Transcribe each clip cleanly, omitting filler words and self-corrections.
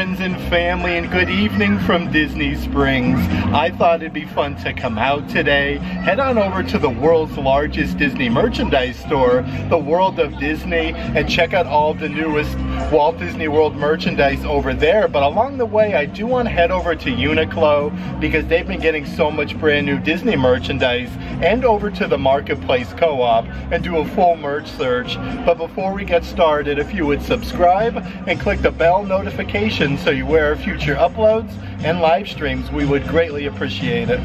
friends and family, and good evening from Disney Springs. I thought it'd be fun to come out today. Head on over to the world's largest Disney merchandise store, the World of Disney, and check out all the newest Walt Disney World merchandise over there. But along the way, I do want to head over to Uniqlo because they've been getting so much brand new Disney merchandise, and over to the Marketplace Co-op and do a full merch search. But before we get started, if you would subscribe and click the bell notification so you're aware of future uploads and live streams, we would greatly appreciate it.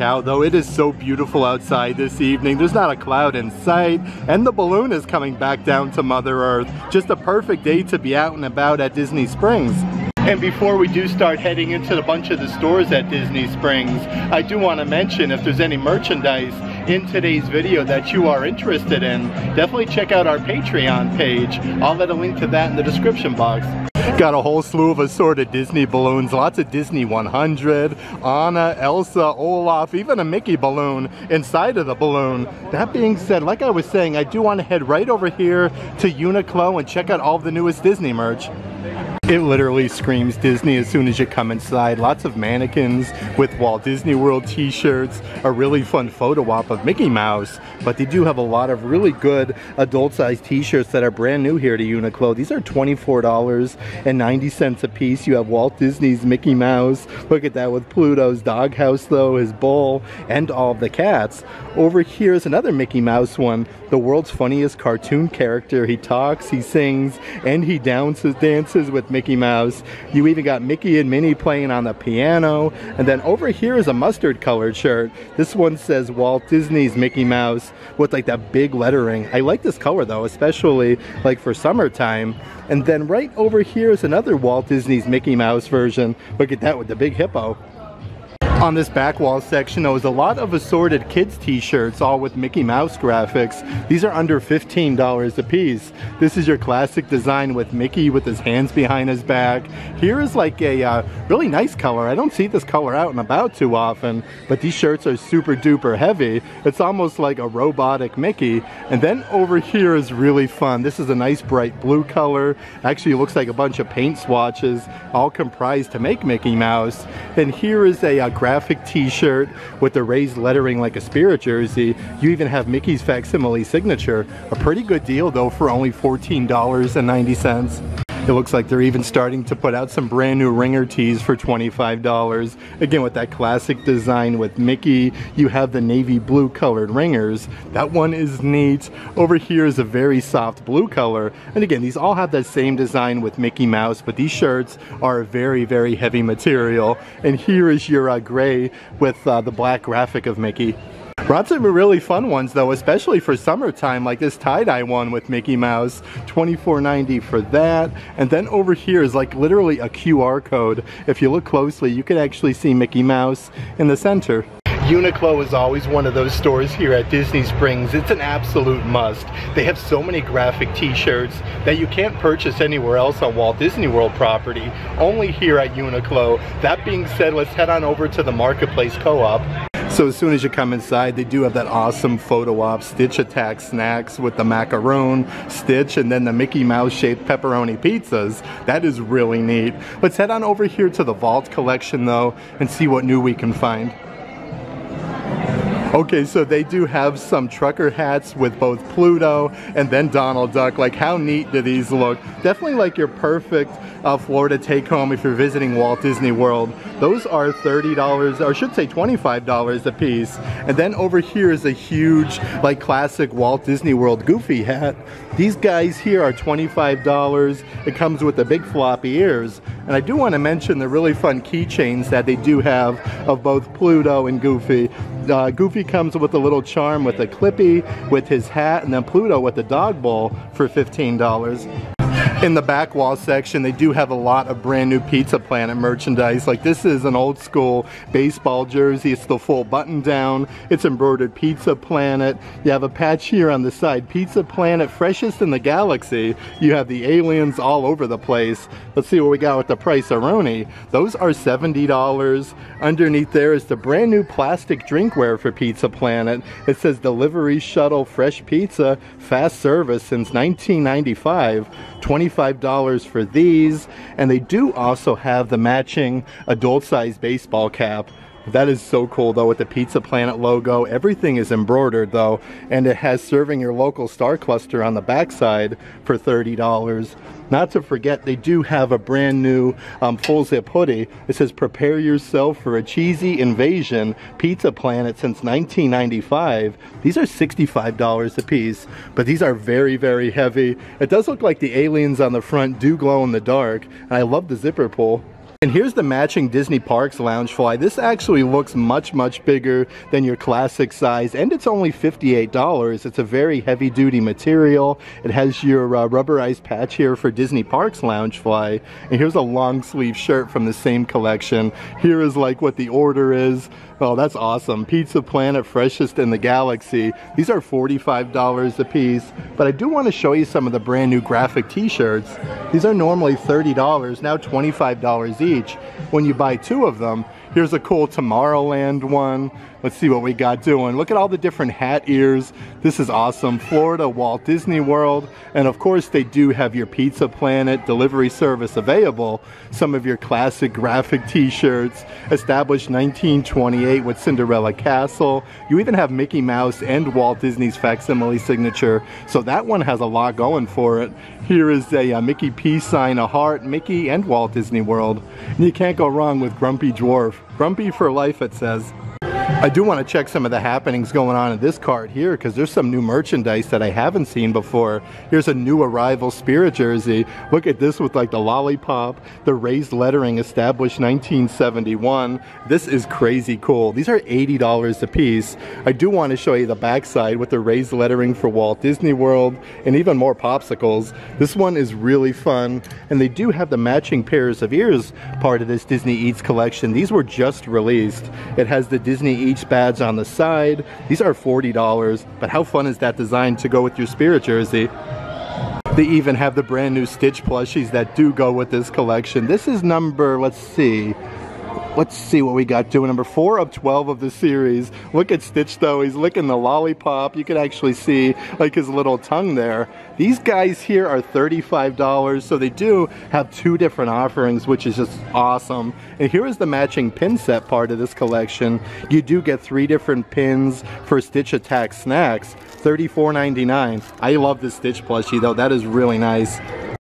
Out, though it is so beautiful outside this evening. There's not a cloud in sight, and the balloon is coming back down to Mother Earth. Just a perfect day to be out and about at Disney Springs. And before we do start heading into a bunch of the stores at Disney Springs, I do want to mention if there's any merchandise in today's video that you are interested in, definitely check out our Patreon page. I'll let a link to that in the description box. Got a whole slew of assorted Disney balloons, lots of Disney 100, Anna, Elsa, Olaf, even a Mickey balloon inside of the balloon. That being said, like I was saying, I do want to head right over here to Uniqlo and check out all the newest Disney merch. It literally screams Disney as soon as you come inside. Lots of mannequins with Walt Disney World t-shirts, a really fun photo op of Mickey Mouse, but they do have a lot of really good adult-sized t-shirts that are brand new here to Uniqlo. These are $24.90 a piece. You have Walt Disney's Mickey Mouse. Look at that, with Pluto's doghouse though, his bowl, and all the cats. Over here is another Mickey Mouse one, the world's funniest cartoon character. He talks, he sings, and he dances with Mickey Mouse. You even got Mickey and Minnie playing on the piano. And then over here is a mustard colored shirt. This one says Walt Disney's Mickey Mouse with like that big lettering. I like this color though, especially like for summertime. And then right over here is another Walt Disney's Mickey Mouse version. Look at that with the big hippo. On this back wall section, there was a lot of assorted kids t-shirts, all with Mickey Mouse graphics. These are under $15 a piece. This is your classic design with Mickey with his hands behind his back. Here is like a really nice color. I don't see this color out and about too often, but these shirts are super duper heavy. It's almost like a robotic Mickey. And then over here is really fun. This is a nice bright blue color. Actually, it looks like a bunch of paint swatches, all comprised to make Mickey Mouse. And here is a graphic t-shirt with the raised lettering like a Spirit jersey. You even have Mickey's facsimile signature. A pretty good deal though for only $14.90. It looks like they're even starting to put out some brand new ringer tees for $25. Again, with that classic design with Mickey, you have the navy blue colored ringers. That one is neat. Over here is a very soft blue color. And again, these all have that same design with Mickey Mouse, but these shirts are very, very heavy material. And here is your gray with the black graphic of Mickey. Lots of really fun ones though, especially for summertime, like this tie-dye one with Mickey Mouse, $24.90 for that. And then over here is like literally a QR code. If you look closely, you can actually see Mickey Mouse in the center. Uniqlo is always one of those stores here at Disney Springs. It's an absolute must. They have so many graphic t-shirts that you can't purchase anywhere else on Walt Disney World property, only here at Uniqlo. That being said, let's head on over to the Marketplace Co-op. So as soon as you come inside, they do have that awesome photo op Stitch Attack Snacks with the macaroon, Stitch, and then the Mickey Mouse shaped pepperoni pizzas. That is really neat. Let's head on over here to the Vault collection though and see what new we can find. Okay, so they do have some trucker hats with both Pluto and then Donald Duck. Like, how neat do these look? Definitely like your perfect Florida take home if you're visiting Walt Disney World. Those are $30, or I should say $25 a piece. And then over here is a huge, like, classic Walt Disney World Goofy hat. These guys here are $25. It comes with the big floppy ears. And I do want to mention the really fun keychains that they do have of both Pluto and Goofy. Goofy comes with a little charm with a Clippy, with his hat, and then Pluto with the dog bowl for $15. In the back wall section, they do have a lot of brand new Pizza Planet merchandise. Like, this is an old school baseball jersey. It's the full button down. It's embroidered Pizza Planet. You have a patch here on the side. Pizza Planet, freshest in the galaxy. You have the aliens all over the place. Let's see what we got with the price-a-roni. Those are $70. Underneath there is the brand new plastic drinkware for Pizza Planet. It says delivery shuttle fresh pizza, fast service since 1995. $25 for these, and they do also have the matching adult-sized baseball cap. That is so cool though, with the Pizza Planet logo. Everything is embroidered though, and it has serving your local star cluster on the backside for $30. Not to forget, they do have a brand new full zip hoodie. It says prepare yourself for a cheesy invasion, Pizza Planet since 1995. These are $65 a piece, but these are very, very heavy. It does look like the aliens on the front do glow in the dark, and I love the zipper pull. And here's the matching Disney Parks Loungefly. This actually looks much, much bigger than your classic size, and it's only $58. It's a very heavy-duty material. It has your rubberized patch here for Disney Parks Loungefly. And here's a long-sleeve shirt from the same collection. Here is like what the order is. Oh, that's awesome. Pizza Planet, freshest in the galaxy. These are $45 a piece, but I do want to show you some of the brand new graphic t-shirts. These are normally $30, now $25 each. When you buy two of them. Here's a cool Tomorrowland one. Let's see what we got doing. Look at all the different hat ears. This is awesome. Florida, Walt Disney World. And of course, they do have your Pizza Planet delivery service available. Some of your classic graphic t-shirts. Established 1928 with Cinderella Castle. You even have Mickey Mouse and Walt Disney's facsimile signature. So that one has a lot going for it. Here is a Mickey peace sign, a heart, Mickey and Walt Disney World. And you can't go wrong with Grumpy Dwarf. Grumpy for life, it says. I do want to check some of the happenings going on in this cart here, because there's some new merchandise that I haven't seen before. Here's a new arrival Spirit jersey. Look at this with like the lollipop, the raised lettering, established 1971. This is crazy cool. These are $80 a piece. I do want to show you the backside with the raised lettering for Walt Disney World and even more popsicles. This one is really fun, and they do have the matching pairs of ears part of this Disney Eats collection. These were just released. It has the Disney Eats badge on the side. These are $40, but how fun is that design to go with your Spirit jersey? They even have the brand new Stitch plushies that do go with this collection. This is number, let's see what we got doing. Number 4 of 12 of the series. Look at Stitch though, he's licking the lollipop. You can actually see like his little tongue there. These guys here are $35, so they do have two different offerings, which is just awesome. And here is the matching pin set part of this collection. You do get 3 different pins for Stitch Attack Snacks, $34.99. I love this Stitch plushie though, that is really nice.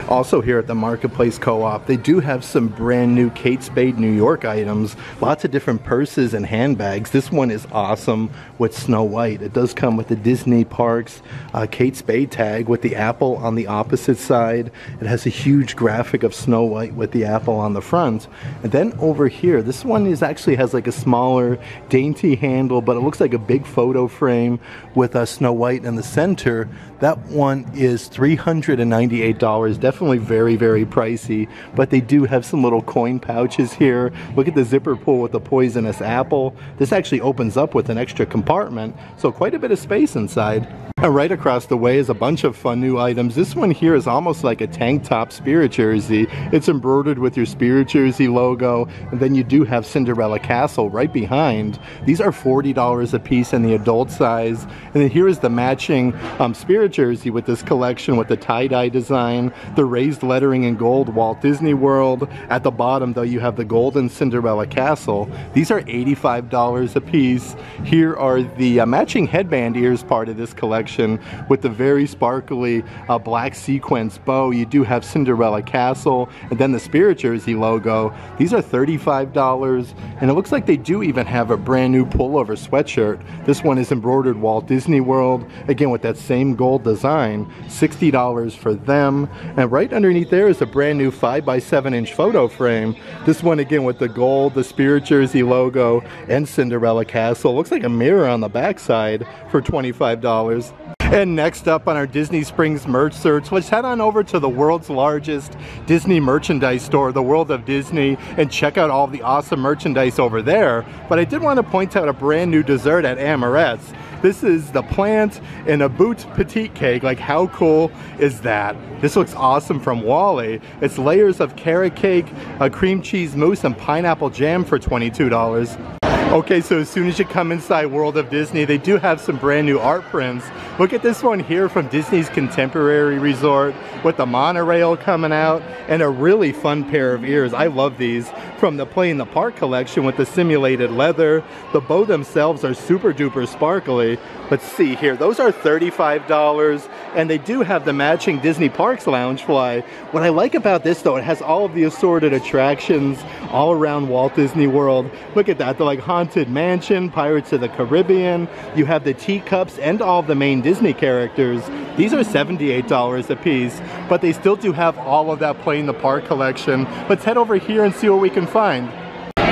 Also here at the Marketplace Co-op, they do have some brand new Kate Spade New York items. Lots of different purses and handbags. This one is awesome with Snow White. It does come with the Disney Parks Kate Spade tag with the apple on the opposite side. It has a huge graphic of Snow White with the apple on the front. And then over here, this one is actually has like a smaller dainty handle, but it looks like a big photo frame with Snow White in the center. That one is $398. Definitely very, very pricey, but they do have some little coin pouches here. Look at the zipper pull with the poisonous apple. This actually opens up with an extra compartment, so quite a bit of space inside. And right across the way is a bunch of fun new items. This one here is almost like a tank top Spirit jersey. It's embroidered with your Spirit jersey logo, and then you do have Cinderella Castle right behind. These are $40 a piece in the adult size, and then here is the matching Spirit jersey with this collection with the tie-dye design. The raised lettering in gold Walt Disney World. At the bottom though, you have the golden Cinderella Castle. These are $85 a piece. Here are the matching headband ears part of this collection with the very sparkly black sequence bow. You do have Cinderella Castle and then the Spirit jersey logo. These are $35, and it looks like they do even have a brand new pullover sweatshirt. This one is embroidered Walt Disney World, again with that same gold design. $60 for them. And right underneath there is a brand new 5x7-inch photo frame. This one again with the gold, the Spirit jersey logo, and Cinderella Castle. Looks like a mirror on the backside for $25. And next up on our Disney Springs merch search, let's head on over to the world's largest Disney merchandise store, the World of Disney, and check out all the awesome merchandise over there. But I did want to point out a brand new dessert at Amorette's. This is the plant in a boot petite cake. Like, how cool is that? This looks awesome from Wally. It's layers of carrot cake, a cream cheese mousse, and pineapple jam for $22. Okay, so as soon as you come inside World of Disney, they do have some brand new art prints. Look at this one here from Disney's Contemporary Resort with the monorail coming out and a really fun pair of ears. I love these. From the Play in the Park collection with the simulated leather. The bow themselves are super duper sparkly. Let's see here, those are $35 and they do have the matching Disney Parks Loungefly. What I like about this though, it has all of the assorted attractions all around Walt Disney World. Look at that, they're like Haunted Mansion, Pirates of the Caribbean. You have the teacups and all the main Disney characters. These are $78 a piece, but they still do have all of that Play in the Park collection. Let's head over here and see what we can find.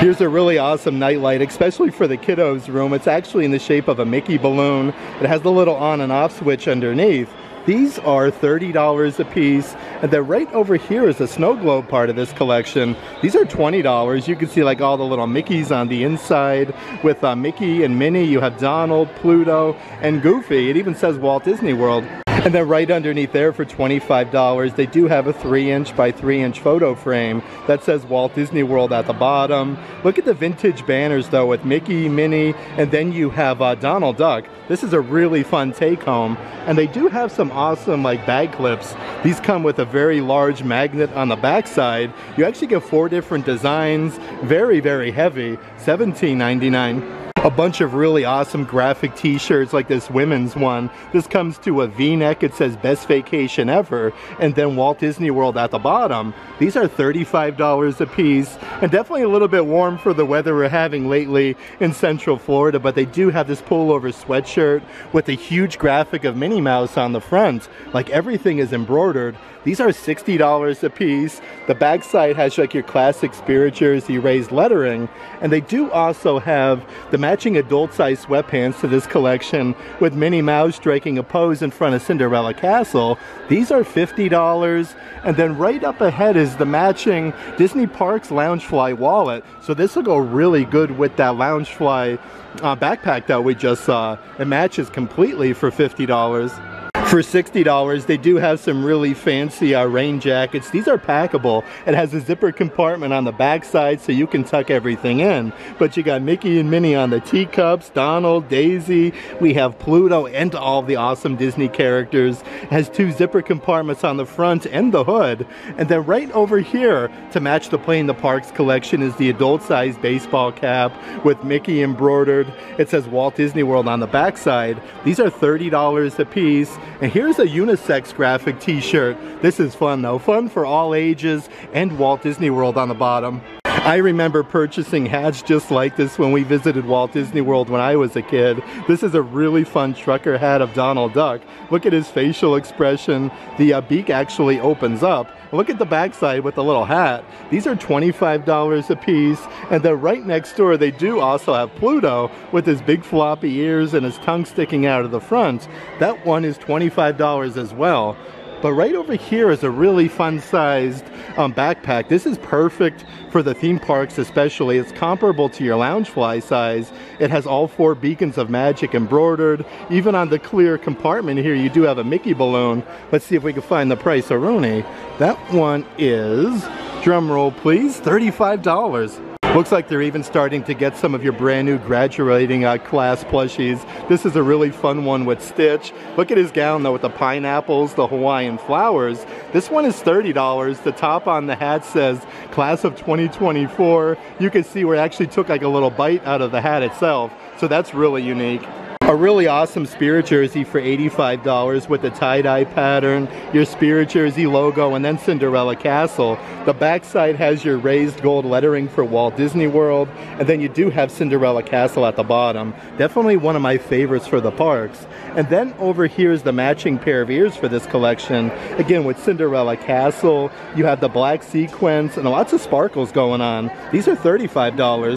Here's a really awesome nightlight, especially for the kiddos' room. It's actually in the shape of a Mickey balloon. It has the little on and off switch underneath. These are $30 a piece, and then right over here is the snow globe part of this collection. These are $20. You can see like all the little Mickeys on the inside with Mickey and Minnie. You have Donald, Pluto, and Goofy. It even says Walt Disney World. And then right underneath there for $25, they do have a 3-inch by 3-inch photo frame that says Walt Disney World at the bottom. Look at the vintage banners though with Mickey, Minnie, and then you have Donald Duck. This is a really fun take home. And they do have some awesome like bag clips. These come with a very large magnet on the backside. You actually get 4 different designs, very, very heavy, $17.99. A bunch of really awesome graphic t-shirts like this women's one. This comes to a V-neck. It says best vacation ever. And then Walt Disney World at the bottom. These are $35 a piece and definitely a little bit warm for the weather we're having lately in Central Florida, but they do have this pullover sweatshirt with a huge graphic of Minnie Mouse on the front. Like everything is embroidered. These are $60 a piece. The backside has like your classic spirituals, erased lettering, and they do also have the matching adult-sized sweatpants to this collection with Minnie Mouse striking a pose in front of Cinderella Castle. These are $50, and then right up ahead is the matching Disney Parks Loungefly wallet. So this will go really good with that Loungefly backpack that we just saw. It matches completely for $50. For $60, they do have some really fancy rain jackets. These are packable. It has a zipper compartment on the backside so you can tuck everything in. But you got Mickey and Minnie on the teacups, Donald, Daisy. We have Pluto and all the awesome Disney characters. It has 2 zipper compartments on the front and the hood. And then right over here, to match the Play in the Parks collection, is the adult-sized baseball cap with Mickey embroidered. It says Walt Disney World on the backside. These are $30 a piece. And here's a unisex graphic t-shirt. This is fun though, fun for all ages, and Walt Disney World on the bottom. I remember purchasing hats just like this when we visited Walt Disney World when I was a kid. This is a really fun trucker hat of Donald Duck. Look at his facial expression. The beak actually opens up. Look at the backside with the little hat. These are $25 a piece, and then right next door they do also have Pluto with his big floppy ears and his tongue sticking out of the front. That one is $25 as well. But right over here is a really fun-sized backpack. This is perfect for the theme parks especially. It's comparable to your Loungefly size. It has all 4 beacons of magic embroidered. Even on the clear compartment here, you do have a Mickey balloon. Let's see if we can find the price-a-roni. That one is, drum roll please, $35. Looks like they're even starting to get some of your brand new graduating class plushies. This is a really fun one with Stitch. Look at his gown though with the pineapples, the Hawaiian flowers. This one is $30. The top on the hat says Class of 2024. You can see where it actually took like a little bite out of the hat itself. So that's really unique. A really awesome spirit jersey for $85 with the tie-dye pattern, your spirit jersey logo, and then Cinderella Castle. The backside has your raised gold lettering for Walt Disney World, and then you do have Cinderella Castle at the bottom. Definitely one of my favorites for the parks. And then over here is the matching pair of ears for this collection. Again, with Cinderella Castle, you have the black sequins and lots of sparkles going on. These are $35.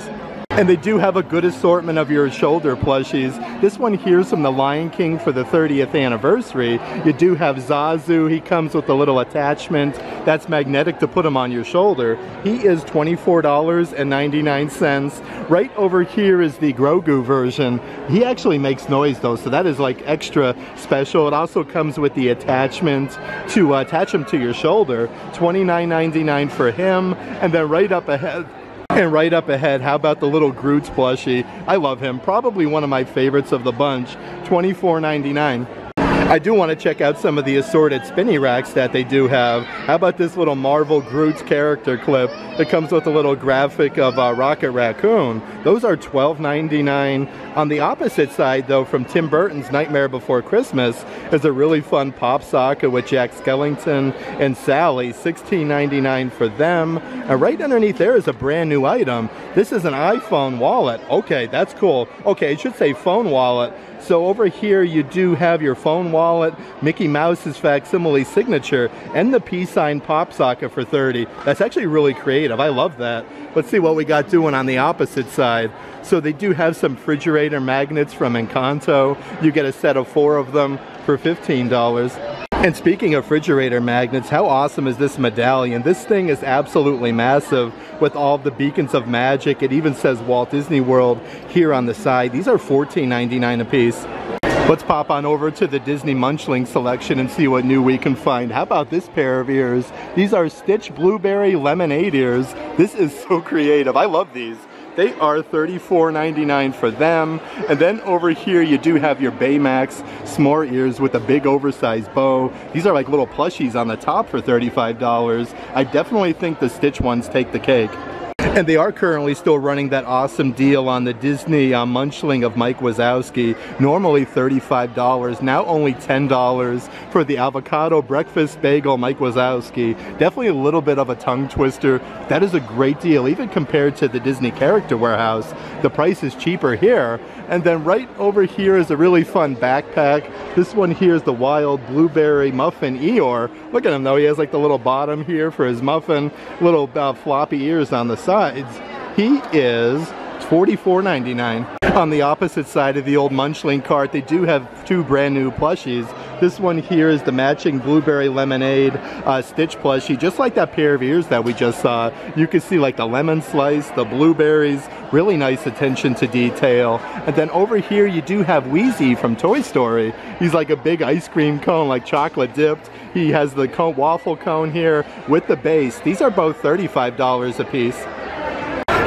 And they do have a good assortment of your shoulder plushies. This one here's from The Lion King for the 30th anniversary. You do have Zazu. He comes with a little attachment that's magnetic to put him on your shoulder. He is $24.99. Right over here is the Grogu version. He actually makes noise though, so that is like extra special. It also comes with the attachment to attach him to your shoulder. $29.99 for him. And then right up ahead, how about the little Groot's plushie? I love him, probably one of my favorites of the bunch, $24.99. I do want to check out some of the assorted spinny racks that they do have. How about this little Marvel Groot's character clip that comes with a little graphic of Rocket Raccoon? Those are $12.99. On the opposite side, though, from Tim Burton's Nightmare Before Christmas is a really fun pop socket with Jack Skellington and Sally, $16.99 for them. And right underneath there is a brand new item. This is an iPhone wallet. Okay, that's cool. Okay, it should say phone wallet. So over here you do have your phone wallet, Mickey Mouse's facsimile signature, and the peace sign pop socket for $30. That's actually really creative. I love that. Let's see what we got doing on the opposite side. So they do have some refrigerator magnets from Encanto. You get a set of 4 of them for $15. And speaking of refrigerator magnets, how awesome is this medallion? This thing is absolutely massive with all the beacons of magic. It even says Walt Disney World here on the side. These are $14.99 a piece. Let's pop on over to the Disney Munchling selection and see what new we can find. How about this pair of ears? These are Stitch Blueberry Lemonade ears. This is so creative. I love these. They are $34.99 for them. And then over here you do have your Baymax s'more ears with a big oversized bow. These are like little plushies on the top for $35. I definitely think the Stitch ones take the cake. And they are currently still running that awesome deal on the Disney Munchling of Mike Wazowski. Normally $35, now only $10 for the avocado breakfast bagel Mike Wazowski. Definitely a little bit of a tongue twister. That is a great deal, even compared to the Disney Character Warehouse. The price is cheaper here. And then right over here is a really fun backpack. This one here is the Wild Blueberry Muffin Eeyore. Look at him though, he has like the little bottom here for his muffin, little floppy ears on the side. He is $44.99. On the opposite side of the old Munchling cart, they do have 2 brand new plushies. This one here is the matching Blueberry Lemonade Stitch plushie, just like that pair of ears that we just saw. You can see like the lemon slice, the blueberries, really nice attention to detail. And then over here you do have Wheezy from Toy Story. He's like a big ice cream cone, like chocolate dipped. He has the cone, waffle cone here with the base. These are both $35 a piece.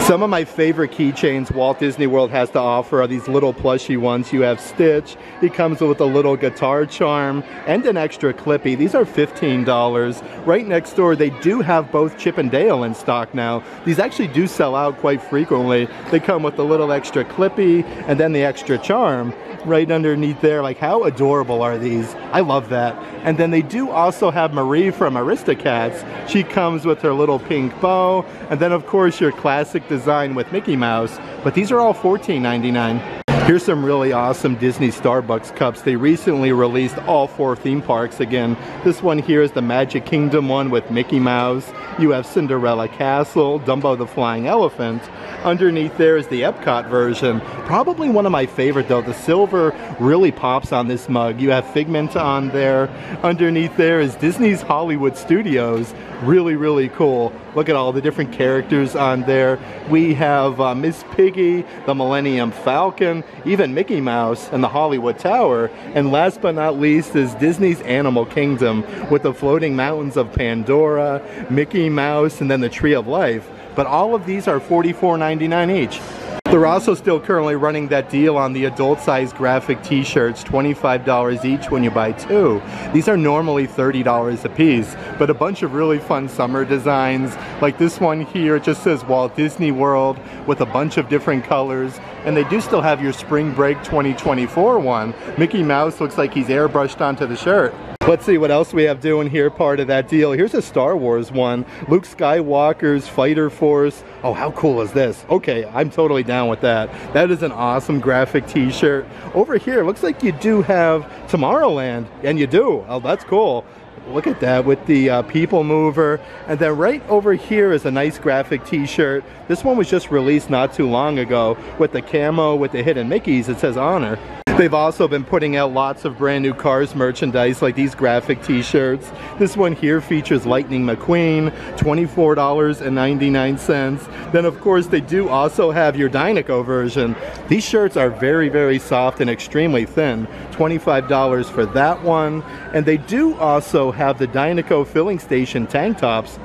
Some of my favorite keychains Walt Disney World has to offer are these little plushy ones. You have Stitch, he comes with a little guitar charm, and an extra clippy. These are $15. Right next door, they do have both Chip and Dale in stock now. These actually do sell out quite frequently. They come with a little extra clippy, and then the extra charm. Right underneath there, like how adorable are these? I love that. And then they do also have Marie from Aristocats. She comes with her little pink bow, and then of course your classic design with Mickey Mouse, but these are all $14.99. Here's some really awesome Disney Starbucks cups. They recently released all 4 theme parks again. This one here is the Magic Kingdom one with Mickey Mouse. You have Cinderella Castle, Dumbo the Flying Elephant. Underneath there is the Epcot version. Probably one of my favorite though. The silver really pops on this mug. You have Figment on there. Underneath there is Disney's Hollywood Studios. Really, really cool. Look at all the different characters on there. We have Miss Piggy, the Millennium Falcon, even Mickey Mouse and the Hollywood Tower. And last but not least is Disney's Animal Kingdom with the floating mountains of Pandora, Mickey Mouse, and then the Tree of Life. But all of these are $44.99 each. They're also still currently running that deal on the adult size graphic t-shirts, $25 each when you buy 2. These are normally $30 a piece, but a bunch of really fun summer designs. Like this one here, it just says Walt Disney World with a bunch of different colors. And they do still have your Spring Break 2024 one. Mickey Mouse looks like he's airbrushed onto the shirt. Let's see what else we have doing here, part of that deal. Here's a Star Wars one. Luke Skywalker's Fighter Force. Oh, how cool is this? Okay, I'm totally down with that. That is an awesome graphic t-shirt. Over here, looks like you do have Tomorrowland, and you do. Oh, that's cool. Look at that with the People Mover. And then right over here is a nice graphic t-shirt. This one was just released not too long ago with the camo with the hidden Mickeys. It says Honor. They've also been putting out lots of brand new Cars merchandise like these graphic t-shirts. This one here features Lightning McQueen, $24.99. Then of course they do also have your Dynaco version. These shirts are very, very soft and extremely thin. $25 for that one. And they do also have the Dynaco filling station tank tops.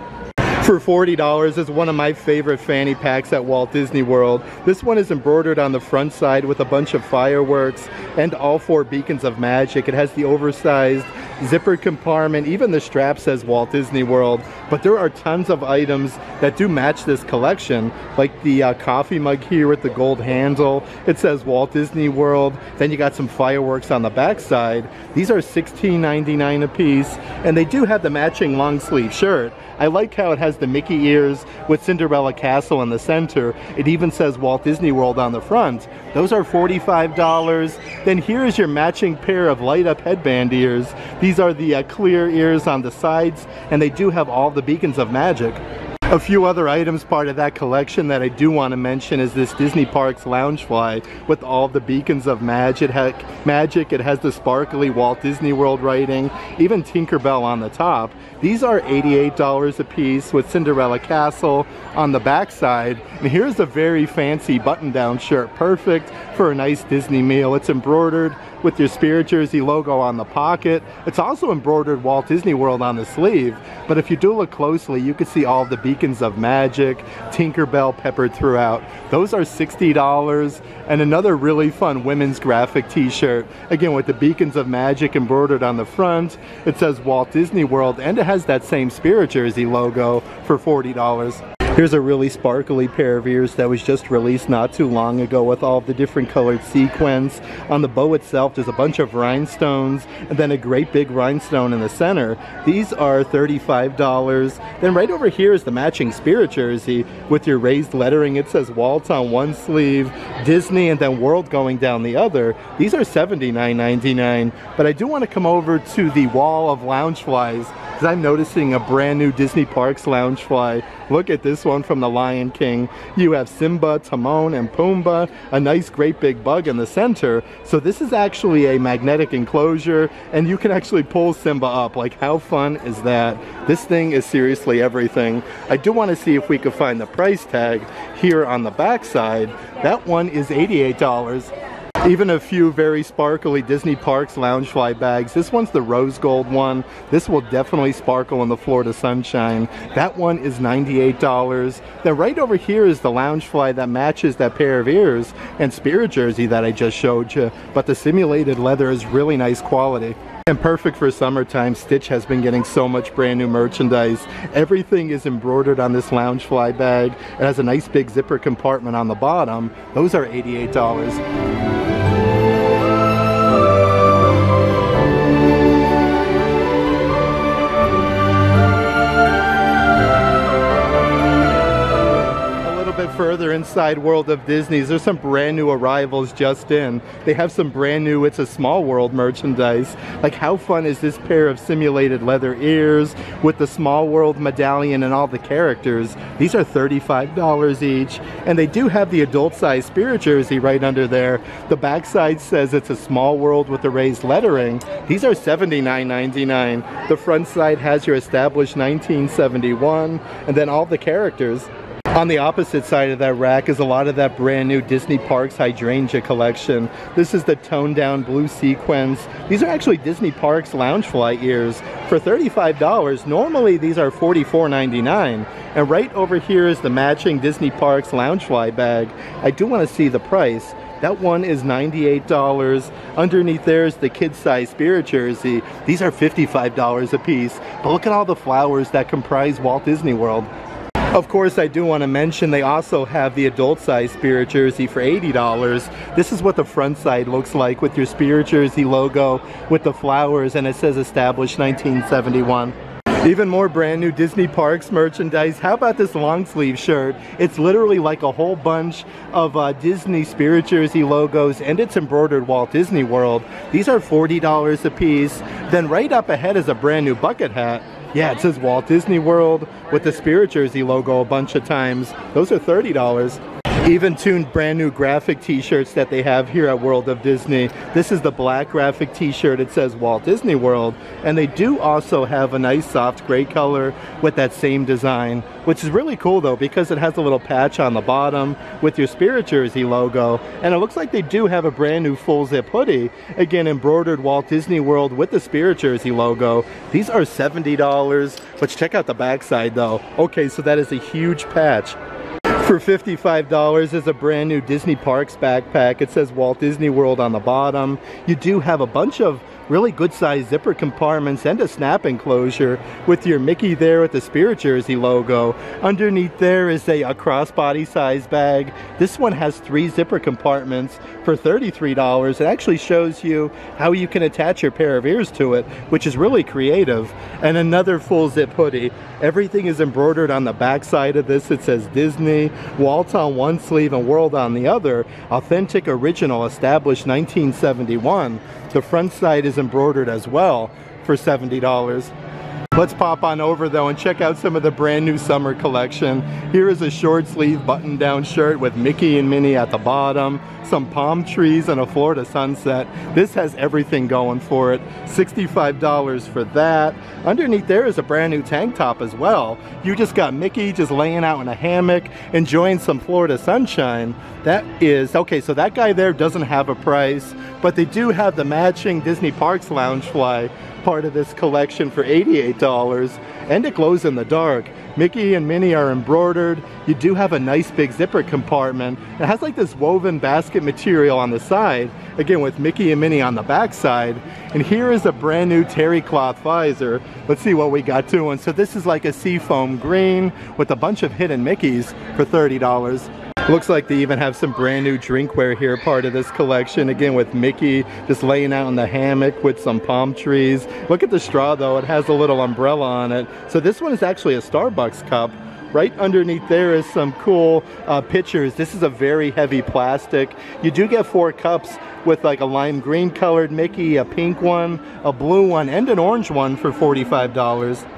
For $40 is one of my favorite fanny packs at Walt Disney World. This one is embroidered on the front side with a bunch of fireworks and all four beacons of magic. It has the oversized zipper compartment, even the strap says Walt Disney World. But there are tons of items that do match this collection, like the coffee mug here with the gold handle. It says Walt Disney World. Then you got some fireworks on the back side. These are $16.99 a piece, and they do have the matching long sleeve shirt. I like how it has the Mickey ears with Cinderella Castle in the center. It even says Walt Disney World on the front. Those are $45. Then here is your matching pair of light up headband ears. These are the clear ears on the sides, and they do have all the beacons of magic. A few other items part of that collection that I do want to mention is this Disney Parks Loungefly with all the beacons of magic. It has the sparkly Walt Disney World writing, even Tinkerbell on the top. These are $88 a piece with Cinderella Castle on the backside. And here's a very fancy button-down shirt, perfect for a nice Disney meal. It's embroidered with your Spirit Jersey logo on the pocket. It's also embroidered Walt Disney World on the sleeve. But if you do look closely, you can see all the beacons of magic, Tinkerbell peppered throughout. Those are $60. And another really fun women's graphic t-shirt. Again, with the beacons of magic embroidered on the front. It says Walt Disney World, and it has that same Spirit Jersey logo for $40. Here's a really sparkly pair of ears that was just released not too long ago with all the different colored sequins. On the bow itself, there's a bunch of rhinestones and then a great big rhinestone in the center. These are $35. Then right over here is the matching Spirit Jersey with your raised lettering. It says Walt on one sleeve, Disney, and then World going down the other. These are $79.99. But I do want to come over to the wall of Loungeflies. I'm noticing a brand new Disney Parks Loungefly. Look at this one from The Lion King. You have Simba, Timon, and Pumbaa, a nice great big bug in the center. So this is actually a magnetic enclosure, and you can actually pull Simba up. Like, how fun is that? This thing is seriously everything. I do want to see if we could find the price tag here on the back side. That one is $88. Even a few very sparkly Disney Parks Loungefly bags. This one's the rose gold one. This will definitely sparkle in the Florida sunshine. That one is $98. Then right over here is the Loungefly that matches that pair of ears and Spirit Jersey that I just showed you. But the simulated leather is really nice quality. And perfect for summertime. Stitch has been getting so much brand new merchandise. Everything is embroidered on this Loungefly bag. It has a nice big zipper compartment on the bottom. Those are $88. Further inside World of Disney, there's some brand new arrivals just in. They have some brand new It's a Small World merchandise. Like, how fun is this pair of simulated leather ears with the Small World medallion and all the characters? These are $35 each, and they do have the adult size Spirit Jersey right under there. The backside says It's a Small World with the raised lettering. These are $79.99. The front side has your established 1971 and then all the characters. On the opposite side of that rack is a lot of that brand new Disney Parks Hydrangea collection. This is the toned down blue sequins. These are actually Disney Parks Loungefly ears for $35. Normally these are $44.99. And right over here is the matching Disney Parks Loungefly bag. I do want to see the price. That one is $98. Underneath there is the kid-size Spirit Jersey. These are $55 a piece. But look at all the flowers that comprise Walt Disney World. Of course, I do want to mention they also have the adult size Spirit jersey for $80. This is what the front side looks like with your Spirit jersey logo with the flowers, and it says established 1971. Even more brand new Disney Parks merchandise. How about this long sleeve shirt? It's literally like a whole bunch of Disney Spirit jersey logos, and it's embroidered Walt Disney World. These are $40 a piece. Then right up ahead is a brand new bucket hat. Yeah, it says Walt Disney World with the Spirit jersey logo a bunch of times. Those are $30. Even two brand new graphic t-shirts that they have here at World of Disney. This is the black graphic t-shirt. It says Walt Disney World. And they do also have a nice soft gray color with that same design, which is really cool though, because it has a little patch on the bottom with your Spirit jersey logo. And it looks like they do have a brand new full zip hoodie, again embroidered Walt Disney World with the Spirit jersey logo. These are $70, but check out the backside though. Okay, so that is a huge patch. For $55 is a brand new Disney Parks backpack. It says Walt Disney World on the bottom. You do have a bunch of really good sized zipper compartments and a snap enclosure with your Mickey there with the Spirit jersey logo. Underneath there is a crossbody size bag. This one has 3 zipper compartments for $33. It actually shows you how you can attach your pair of ears to it, which is really creative. And another full zip hoodie. Everything is embroidered on the back side of this. It says Disney, Walt on one sleeve and World on the other. Authentic, original, established 1971. The front side is embroidered as well for $70. Let's pop on over though and check out some of the brand new summer collection. Here is a short sleeve button down shirt with Mickey and Minnie at the bottom, some palm trees and a Florida sunset. This has everything going for it. $65 for that. Underneath there is a brand new tank top as well. You just got Mickey just laying out in a hammock, enjoying some Florida sunshine. That is, okay, so that guy there doesn't have a price, but they do have the matching Disney Parks Loungefly part of this collection for $88, and it glows in the dark. Mickey and Minnie are embroidered. You do have a nice big zipper compartment. It has like this woven basket material on the side, again with Mickey and Minnie on the back side. And here is a brand new terry cloth visor. Let's see what we got doing. So this is like a seafoam green with a bunch of hidden Mickeys for $30. Looks like they even have some brand new drinkware here, part of this collection, again with Mickey just laying out in the hammock with some palm trees. Look at the straw though, it has a little umbrella on it. So this one is actually a Starbucks cup. Right underneath there is some cool pictures. This is a very heavy plastic. You do get 4 cups with like a lime green colored Mickey, a pink one, a blue one, and an orange one for $45.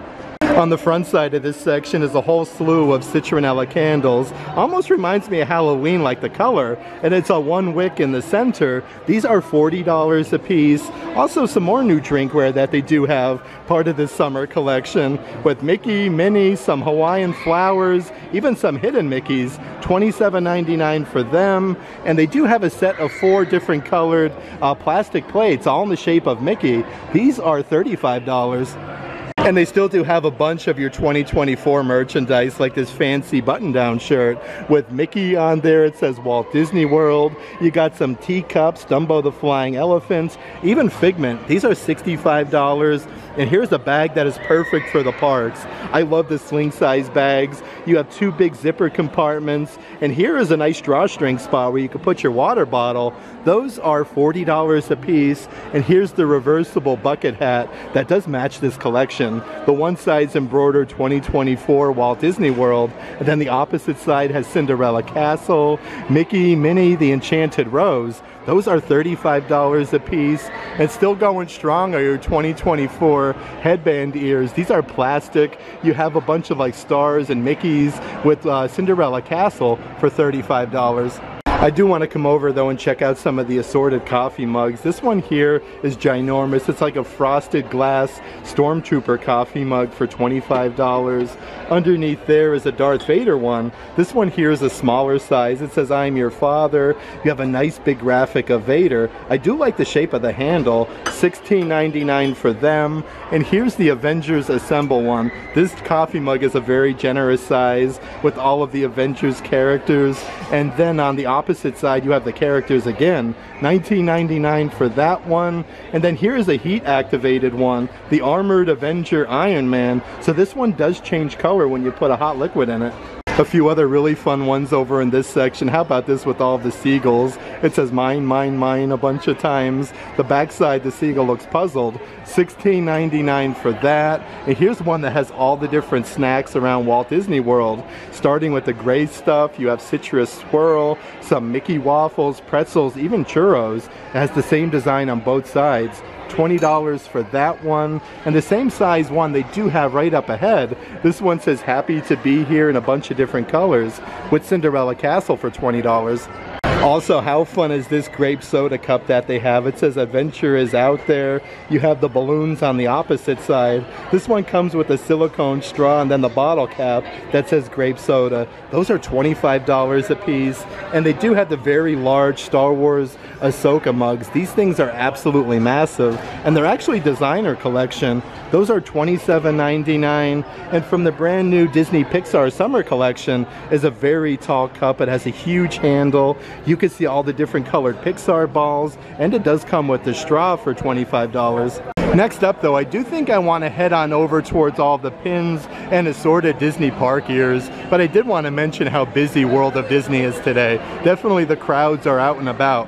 On the front side of this section is a whole slew of citronella candles. Almost reminds me of Halloween, like the color, and it's a 1 wick in the center. These are $40 a piece. Also some more new drinkware that they do have, part of this summer collection, with Mickey, Minnie, some Hawaiian flowers, even some hidden Mickeys, $27.99 for them. And they do have a set of 4 different colored plastic plates, all in the shape of Mickey. These are $35. And they still do have a bunch of your 2024 merchandise, like this fancy button-down shirt with Mickey on there. It says Walt Disney World. You got some teacups, Dumbo the Flying Elephant, even Figment. These are $65. And here's the bag that is perfect for the parks. I love the sling-size bags. You have 2 big zipper compartments. And here is a nice drawstring spot where you can put your water bottle. Those are $40 a piece. And here's the reversible bucket hat that does match this collection. The one side's embroidered 2024 Walt Disney World, and then the opposite side has Cinderella Castle, Mickey, Minnie, the Enchanted Rose. Those are $35 a piece, and still going strong are your 2024 headband ears. These are plastic. You have a bunch of like stars and Mickeys with Cinderella Castle for $35. I do want to come over though and check out some of the assorted coffee mugs. This one here is ginormous. It's like a frosted glass Stormtrooper coffee mug for $25. Underneath there is a Darth Vader one. This one here is a smaller size. It says, "I'm your father." You have a nice big graphic of Vader. I do like the shape of the handle. $16.99 for them. And here's the Avengers Assemble one. This coffee mug is a very generous size with all of the Avengers characters. And then on the opposite opposite side, you have the characters again. $19.99 for that one. And then here is a heat-activated one, the Armored Avenger Iron Man. So this one does change color when you put a hot liquid in it. A few other really fun ones over in this section. How about this with all the seagulls? It says mine, mine, mine a bunch of times. The backside, the seagull looks puzzled. $16.99 for that. And here's one that has all the different snacks around Walt Disney World. Starting with the gray stuff, you have citrus swirl, some Mickey waffles, pretzels, even churros. It has the same design on both sides. $20 for that one. And the same size one they do have right up ahead. This one says happy to be here in a bunch of different colors with Cinderella Castle for $20. Also, how fun is this grape soda cup that they have? It says adventure is out there. You have the balloons on the opposite side. This one comes with a silicone straw and then the bottle cap that says grape soda. Those are $25 a piece. And they do have the very large Star Wars Ahsoka mugs. These things are absolutely massive. And they're actually designer collection. Those are $27.99. And from the brand new Disney Pixar Summer Collection is a very tall cup. It has a huge handle. You can see all the different colored Pixar balls, and it does come with the straw for $25. Next up though, I do think I want to head on over towards all the pins and assorted Disney park ears, but I did want to mention how busy World of Disney is today. Definitely the crowds are out and about.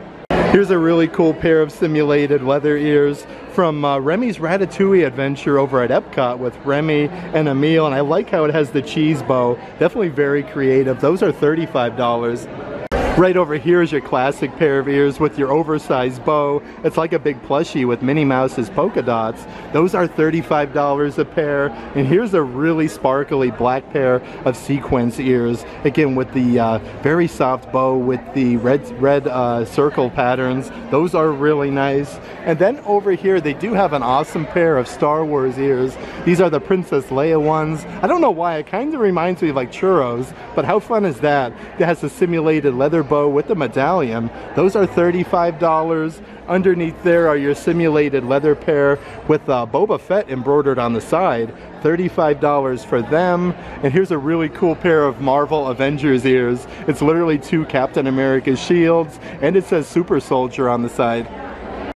Here's a really cool pair of simulated leather ears from Remy's Ratatouille Adventure over at Epcot with Remy and Emil, and I like how it has the cheese bow. Definitely very creative. Those are $35. Right over here is your classic pair of ears with your oversized bow. It's like a big plushie with Minnie Mouse's polka dots. Those are $35 a pair. And here's a really sparkly black pair of sequence ears. Again, with the very soft bow with the red circle patterns. Those are really nice. And then over here, they do have an awesome pair of Star Wars ears. These are the Princess Leia ones. I don't know why, it kind of reminds me of like churros, but how fun is that? It has a simulated leather bow with the medallion. Those are $35. Underneath there are your simulated leather pair with Boba Fett embroidered on the side. $35 for them. And here's a really cool pair of Marvel Avengers ears. It's literally two Captain America's shields, and it says Super Soldier on the side.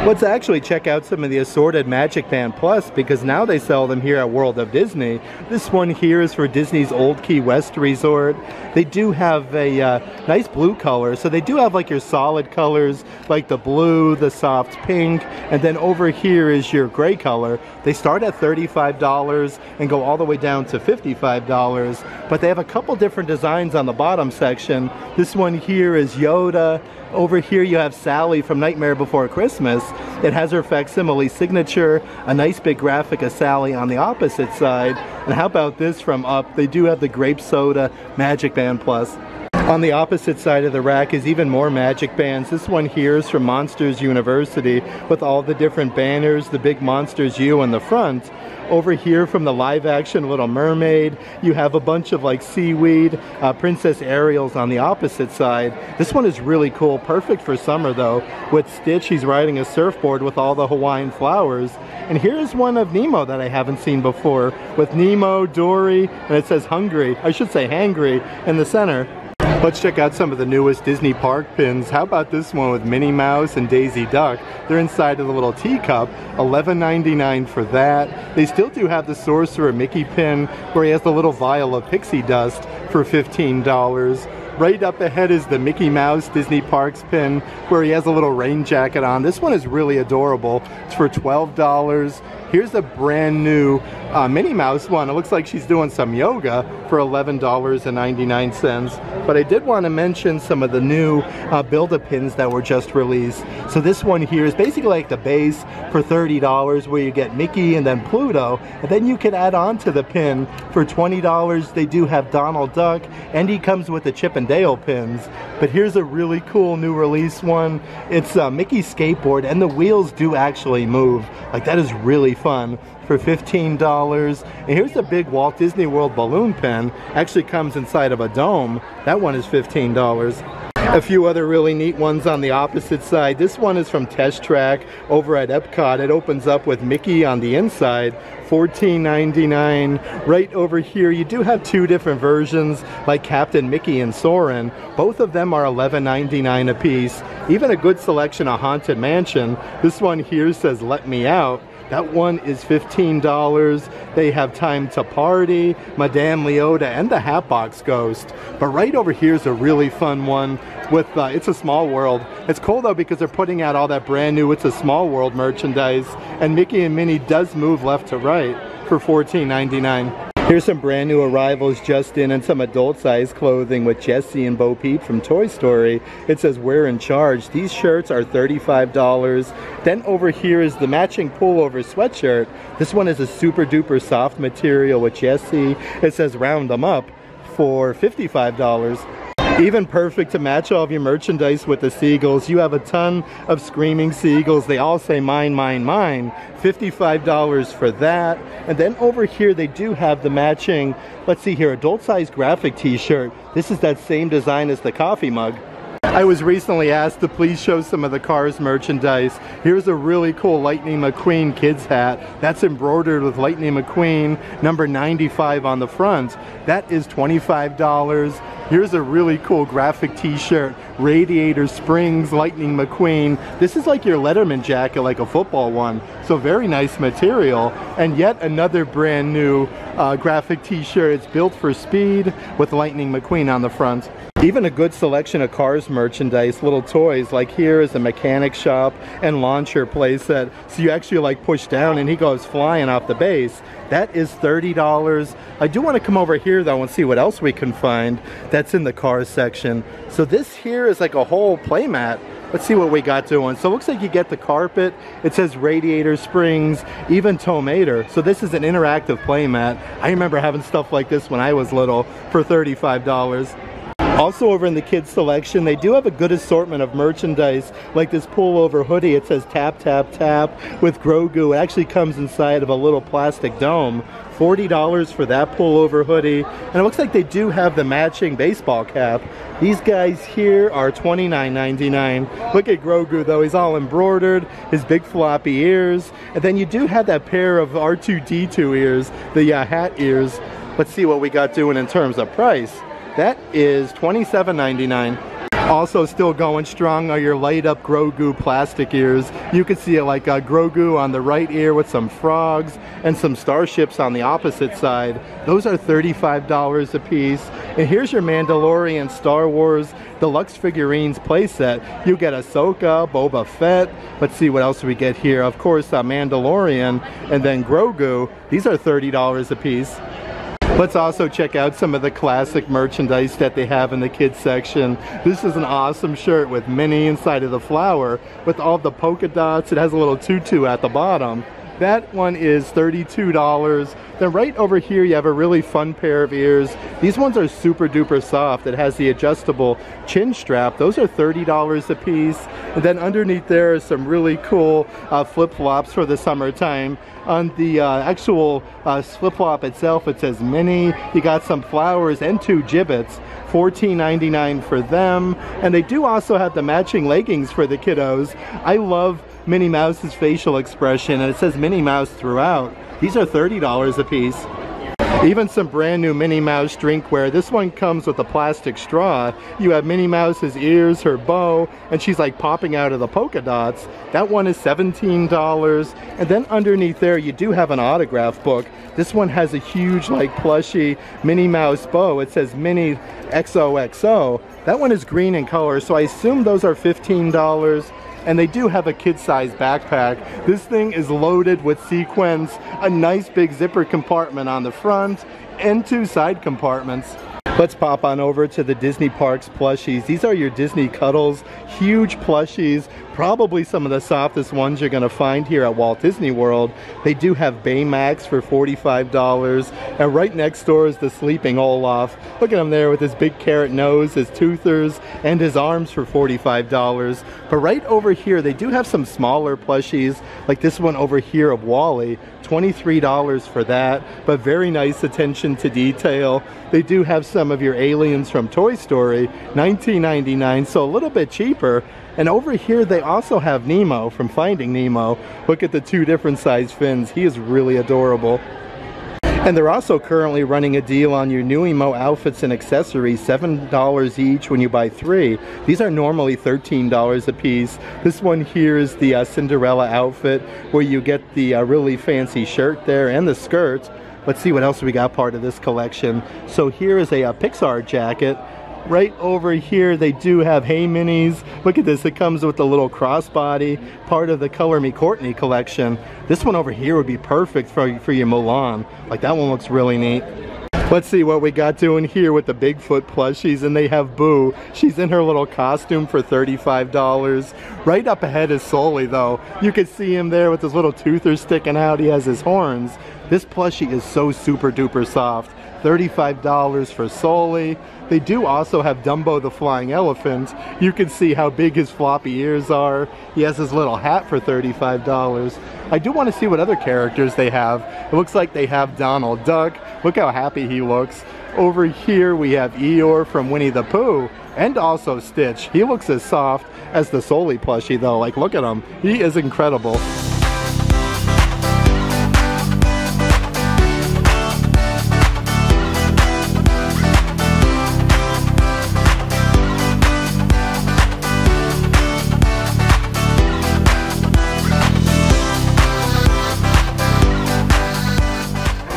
Let's actually check out some of the assorted Magic Band Plus, because now they sell them here at World of Disney. This one here is for Disney's Old Key West Resort. They do have a nice blue color, so they do have like your solid colors, like the blue, the soft pink, and then over here is your gray color. They start at $35 and go all the way down to $55, but they have a couple different designs on the bottom section. This one here is Yoda. Over here you have Sally from Nightmare Before Christmas. It has her facsimile signature, a nice big graphic of Sally on the opposite side. And how about this from Up? They do have the grape soda Magic Band Plus. On the opposite side of the rack is even more magic bands. This one here is from Monsters University with all the different banners, the big Monsters U in the front. Over here from the live action Little Mermaid, you have a bunch of like seaweed, Princess Ariel's on the opposite side. This one is really cool, perfect for summer though. With Stitch, he's riding a surfboard with all the Hawaiian flowers. And here's one of NuiMo that I haven't seen before with NuiMo, Dory, and it says hungry, I should say hangry, in the center. Let's check out some of the newest Disney park pins. How about this one with Minnie Mouse and Daisy Duck? They're inside of the little teacup, $11.99 for that. They still do have the Sorcerer Mickey pin where he has the little vial of pixie dust for $15. Right up ahead is the Mickey Mouse Disney Parks pin where he has a little rain jacket on. This one is really adorable. It's for $12. Here's a brand new Minnie Mouse one. It looks like she's doing some yoga for $11.99. But I did want to mention some of the new Build-A pins that were just released. So this one here is basically like the base for $30 where you get Mickey and then Pluto. And then you can add on to the pin for $20. They do have Donald Duck, and he comes with a Chip and Dale pins. But here's a really cool new release one. It's Mickey's skateboard, and the wheels do actually move. Like, that is really fun for $15. And here's the big Walt Disney World balloon pin. Actually comes inside of a dome. That one is $15. A few other really neat ones on the opposite side. This one is from Test Track over at Epcot. It opens up with Mickey on the inside, $14.99. Right over here, you do have two different versions, like Captain Mickey and Soarin'. Both of them are $11.99 a piece. Even a good selection of Haunted Mansion. This one here says, "Let me out." That one is $15. They have Time to Party, Madame Leota, and the Hatbox Ghost. But right over here is a really fun one with It's a Small World. It's cool though because they're putting out all that brand new It's a Small World merchandise, and Mickey and Minnie does move left to right for $14.99. Here's some brand new arrivals just in and some adult size clothing with Jessie and Bo Peep from Toy Story. It says "We're in charge." These shirts are $35. Then over here is the matching pullover sweatshirt. This one is a super duper soft material with Jessie. It says "Round them up" for $55. Even perfect to match all of your merchandise with the seagulls. You have a ton of screaming seagulls. They all say "mine, mine, mine." $55 for that. And then over here they do have the matching, let's see here, adult size graphic t-shirt. This is that same design as the coffee mug. I was recently asked to please show some of the Cars merchandise. Here's a really cool Lightning McQueen kids hat. That's embroidered with Lightning McQueen, number 95 on the front. That is $25. Here's a really cool graphic t-shirt, Radiator Springs, Lightning McQueen. This is like your Letterman jacket, like a football one. So very nice material. And yet another brand new graphic t-shirt. It's Built for Speed with Lightning McQueen on the front. Even a good selection of Cars merchandise, little toys, like here is a mechanic shop and launcher playset. So you actually like push down and he goes flying off the base. That is $30. I do want to come over here though and see what else we can find that's in the Cars section. So this here is like a whole playmat. Let's see what we got doing. So it looks like you get the carpet. It says Radiator Springs, even Tomater. So this is an interactive playmat. I remember having stuff like this when I was little for $35. Also over in the kids selection, they do have a good assortment of merchandise, like this pullover hoodie. It says "Tap, Tap, Tap" with Grogu. It actually comes inside of a little plastic dome. $40 for that pullover hoodie. And it looks like they do have the matching baseball cap. These guys here are $29.99. Look at Grogu though, he's all embroidered, his big floppy ears. And then you do have that pair of R2-D2 ears, the hat ears. Let's see what we got doing in terms of price. That is $27.99. Also still going strong are your light up Grogu plastic ears. You can see it like Grogu on the right ear with some frogs and some starships on the opposite side. Those are $35 a piece. And here's your Mandalorian Star Wars Deluxe Figurines playset. You get Ahsoka, Boba Fett. Let's see what else we get here. Of course, Mandalorian and then Grogu. These are $30 a piece. Let's also check out some of the classic merchandise that they have in the kids section. This is an awesome shirt with Minnie inside of the flower with all the polka dots. It has a little tutu at the bottom. That one is $32. Then right over here you have a really fun pair of ears. These ones are super duper soft. It has the adjustable chin strap. Those are $30 a piece. And then underneath there is some really cool flip-flops for the summertime. On the actual flip-flop itself, it says "Minnie." You got some flowers and two gibbets, $14.99 for them. And they do also have the matching leggings for the kiddos. I love Minnie Mouse's facial expression, and it says Minnie Mouse throughout. These are $30 a piece. Even some brand new Minnie Mouse drinkware. This one comes with a plastic straw. You have Minnie Mouse's ears, her bow, and she's like popping out of the polka dots. That one is $17. And then underneath there you do have an autograph book. This one has a huge like plushy Minnie Mouse bow. It says "Minnie XOXO." That one is green in color, so I assume those are $15. And they do have a kid-sized backpack. This thing is loaded with sequins, a nice big zipper compartment on the front, and two side compartments. Let's pop on over to the Disney Parks plushies. These are your Disney Cuddles, huge plushies probably some of the softest ones you're gonna find here at Walt Disney World. They do have Baymax for $45, and right next door is the sleeping Olaf. Look at him there with his big carrot nose, his toothers, and his arms for $45. But right over here, they do have some smaller plushies, like this one over here of Wally, $23 for that, but very nice attention to detail. They do have some of your aliens from Toy Story, $19.99, so a little bit cheaper. And over here they also have Nemo from Finding Nemo. Look at the two different size fins, he is really adorable. And they're also currently running a deal on your NuiMo outfits and accessories, $7 each when you buy three. These are normally $13 a piece. This one here is the Cinderella outfit, where you get the really fancy shirt there and the skirt. Let's see what else we got part of this collection. So here is a Pixar jacket. Right over here they do have Hey Minis. Look at this, it comes with a little crossbody, part of the Color Me Courtney collection. This one over here would be perfect for your Milan. Like, that one looks really neat. Let's see what we got doing here with the Bigfoot plushies, and they have Boo. She's in her little costume for $35. Right up ahead is Sully though. You can see him there with his little toothers sticking out, he has his horns. This plushie is so super duper soft. $35 for Sully. They do also have Dumbo the Flying Elephant. You can see how big his floppy ears are. He has his little hat for $35. I do want to see what other characters they have. It looks like they have Donald Duck. Look how happy he looks. Over here we have Eeyore from Winnie the Pooh, and also Stitch. He looks as soft as the Sully plushie though. Like, look at him. He is incredible.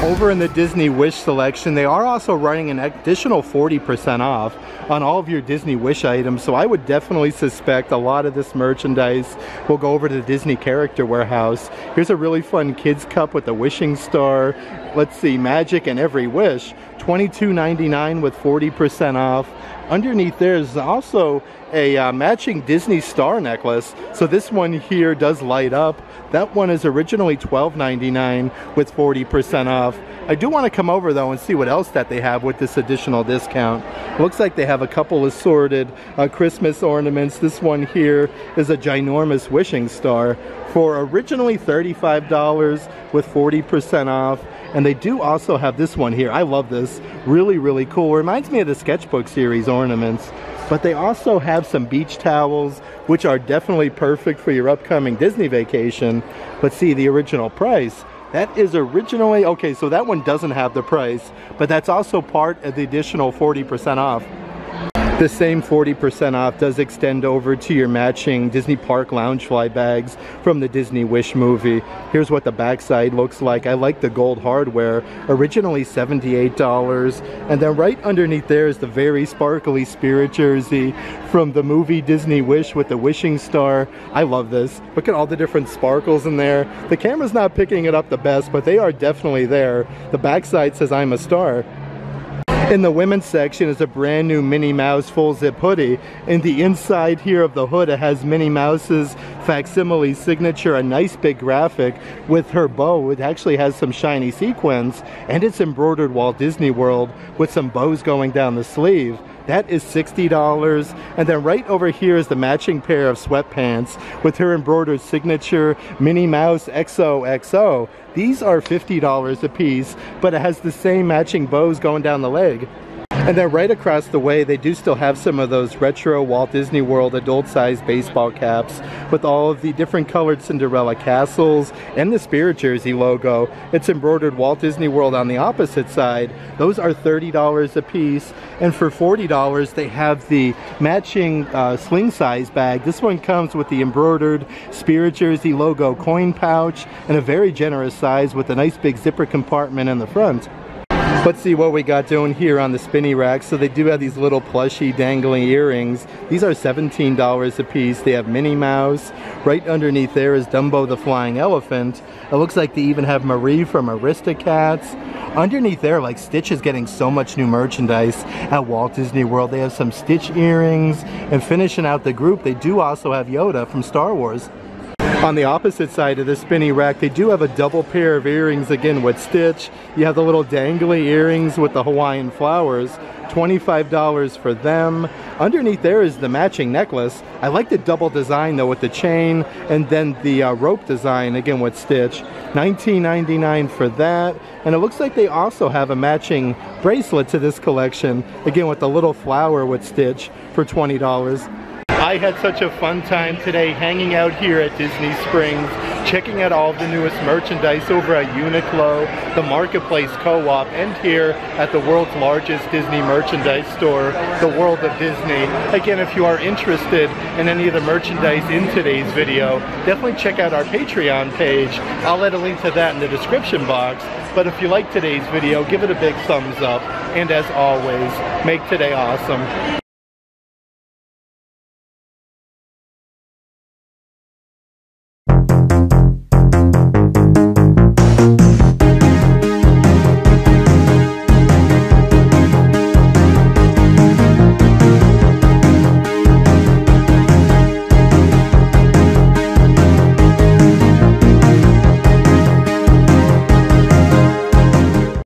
Over in the Disney Wish selection, they are also running an additional 40% off on all of your Disney Wish items, so I would definitely suspect a lot of this merchandise will go over to the Disney Character Warehouse. Here's a really fun kids cup with a wishing star. Let's see, Magic and Every Wish, $22.99 with 40% off. Underneath there is also a matching Disney star necklace. So this one here does light up. That one is originally $12.99 with 40% off. I do want to come over though and see what else that they have with this additional discount. Looks like they have a couple assorted Christmas ornaments. This one here is a ginormous wishing star for originally $35 with 40% off. And they do also have this one here. I love this. Really, really cool. Reminds me of the Sketchbook Series ornaments. But they also have some beach towels, which are definitely perfect for your upcoming Disney vacation. But see the original price. That is originally, okay, so that one doesn't have the price, but that's also part of the additional 40% off. The same 40% off does extend over to your matching Disney Park Loungefly bags from the Disney Wish movie. Here's what the backside looks like. I like the gold hardware, originally $78. And then right underneath there is the very sparkly spirit jersey from the movie Disney Wish with the wishing star. I love this. Look at all the different sparkles in there. The camera's not picking it up the best, but they are definitely there. The backside says I'm a star. In the women's section is a brand new Minnie Mouse full zip hoodie. In the inside here of the hood, it has Minnie Mouse's facsimile signature, a nice big graphic with her bow. It actually has some shiny sequins, and it's embroidered Walt Disney World with some bows going down the sleeve. That is $60. And then right over here is the matching pair of sweatpants with her embroidered signature, Minnie Mouse XOXO. These are $50 a piece, but it has the same matching bows going down the leg. And then right across the way, they do still have some of those retro Walt Disney World adult-sized baseball caps with all of the different colored Cinderella castles and the Spirit Jersey logo. It's embroidered Walt Disney World on the opposite side. Those are $30 a piece. And for $40, they have the matching sling size bag. This one comes with the embroidered Spirit Jersey logo coin pouch and a very generous size with a nice big zipper compartment in the front. Let's see what we got doing here on the spinny rack. So they do have these little plushy dangling earrings. These are $17 a piece. They have Minnie Mouse. Right underneath there is Dumbo the Flying Elephant. It looks like they even have Marie from Aristocats. Underneath there, like, Stitch is getting so much new merchandise at Walt Disney World. They have some Stitch earrings. And finishing out the group, they do also have Yoda from Star Wars. On the opposite side of the spinny rack, they do have a double pair of earrings again with Stitch. You have the little dangly earrings with the Hawaiian flowers, $25 for them. Underneath there is the matching necklace. I like the double design though with the chain and then the rope design again with Stitch, $19.99 for that. And it looks like they also have a matching bracelet to this collection, again with the little flower with Stitch for $20. I had such a fun time today hanging out here at Disney Springs, checking out all of the newest merchandise over at Uniqlo, the Marketplace Co-op, and here at the world's largest Disney merchandise store, the World of Disney. Again, if you are interested in any of the merchandise in today's video, definitely check out our Patreon page. I'll add a link to that in the description box. But if you like today's video, give it a big thumbs up. And as always, make today awesome.